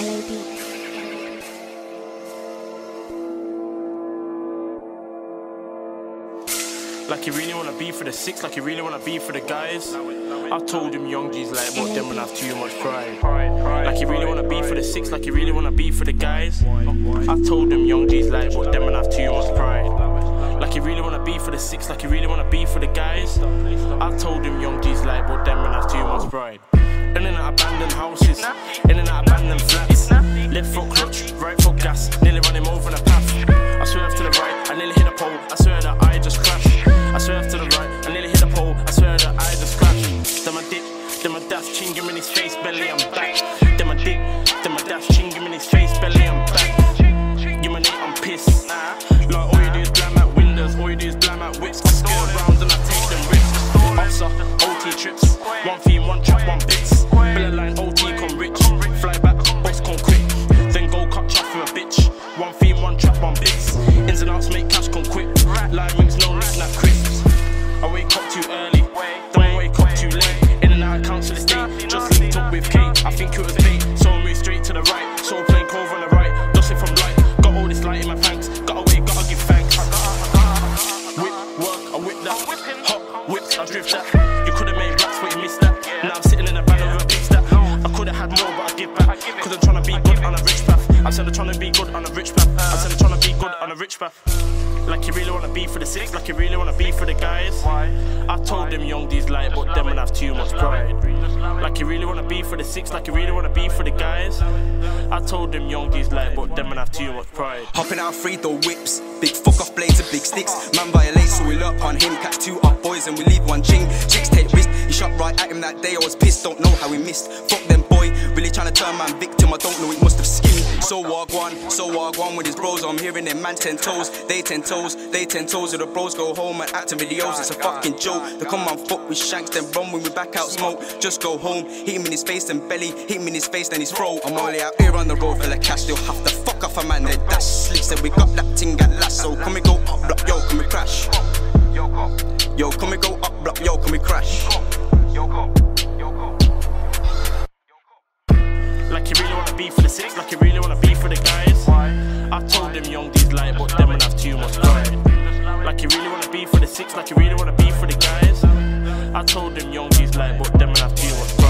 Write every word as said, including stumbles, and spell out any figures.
L A B. Like you really wanna be for the six, like you really wanna be for the guys. I told him young G's like what them when I have too much pride. Like you really wanna be for the six, like you really wanna be for the guys. I told him young G's like what them when I have too much pride. Like you really wanna be for the six, like you really wanna be for the guys. I told him young G's like what them when I have too much pride. In and out abandoned houses, in and out abandoned flats. Left foot clutch, right foot gas, nearly run him over the path. I swerve to the right, I nearly hit a pole, I swear that I just crashed. I swerve to the right, I nearly hit a pole, I swear that I just crashed. Then I dip, then I dash, chin, give me his face, belly, I'm back. Then I dip, then I dash, chin, give me his face, belly, I'm back. You my name, I'm pissed. Like all you do is blam out windows, all you do is blam out whips. I score rounds and I take them risks. Officer, O T trips, one theme, one trap, one bits. Bella line, O T, come rich, fly back, boss, come quick. Then go cut chuff with a bitch, one theme, one trap, one bits. Ins and outs make cash, come quick. Line rings, no line, not crisps. I wake up too early, don't wake up too late. In and out of council estate, just linked up with Kate. I think it was bait, so I moved straight to the right. So playing Cove on the right, dust it from light. Got all this light in my pants, got away, gotta give thanks. Whip, work, I whip that. Hop, whips, I drift that. You could've made racks, but you missed that. Now I'm sitting in a van over a big stack. I could've had more, but I give back. Cause I'm tryna be good on a rich path. I said I'm tryna be good on a rich path. I said I'm tryna be good on a rich path. Like you really wanna be for the six, like you really wanna be for the guys. I told them young D's like, but them and I have too much pride. Like you really wanna be for the six, like you really wanna be for the guys. I told them young D's like, but them and I have too much pride. Hopping out free though whips, big fuck off blades and big sticks. Man violates, so we lurk on him, catch two up boys and we leave one ching. Chicks take risks, he shot right at him that day, I was pissed, don't know how he missed. Fuck them boy, really trying to turn man victim, I don't know, he must have skimmed. So wagwan, so wagwan with his bros, I'm hearing them man ten toes, they ten toes. They ten toes of the bros go home and acting videos. It's a fucking joke. They come on fuck with shanks, then run when we back out smoke. Just go home, hit him in his face and belly, hit him in his face then his throat. I'm only out here on the road for the cash. They'll have to fuck off a man. They dash slicks and we got that ting at lasso. Can we go up, block? Yo, can we crash? Yo, can we go up, block? Yo, can we crash? Like you really wanna be for the six, like you really wanna be for the guys. I told them young D's like, but them and I have too much pride. Like you really wanna be for the six, like you really wanna be for the guys. I told them young D's like, but them and I have too much pride.